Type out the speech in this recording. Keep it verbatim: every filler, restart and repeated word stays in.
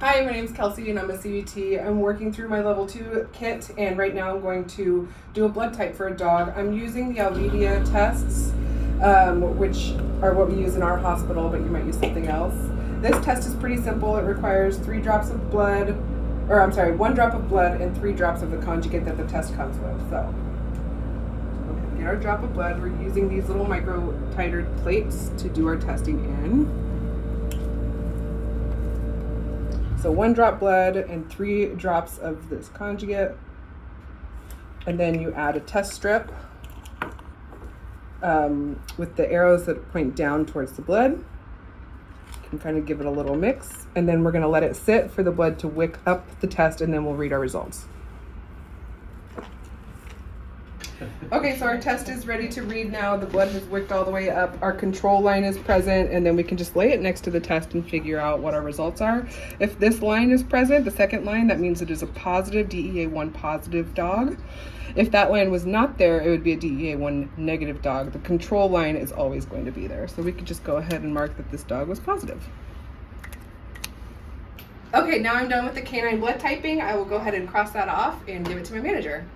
Hi, my name's Kelsey and I'm a C V T. I'm working through my level two kit and right now I'm going to do a blood type for a dog. I'm using the Alvedia tests, um, which are what we use in our hospital, but you might use something else. This test is pretty simple. It requires three drops of blood, or I'm sorry, one drop of blood and three drops of the conjugate that the test comes with. So we'll get our drop of blood. We're using these little micro titered plates to do our testing in. So one drop blood and three drops of this conjugate, and then you add a test strip um, with the arrows that point down towards the blood. You can kind of give it a little mix, and then we're going to let it sit for the blood to wick up the test, and then we'll read our results. Okay, so our test is ready to read now. The blood has wicked all the way up. Our control line is present, and then we can just lay it next to the test and figure out what our results are. If this line is present, the second line, that means it is a positive D E A one positive dog. If that line was not there, it would be a D E A one negative dog. The control line is always going to be there. So we could just go ahead and mark that this dog was positive. Okay, now I'm done with the canine blood typing. I will go ahead and cross that off and give it to my manager.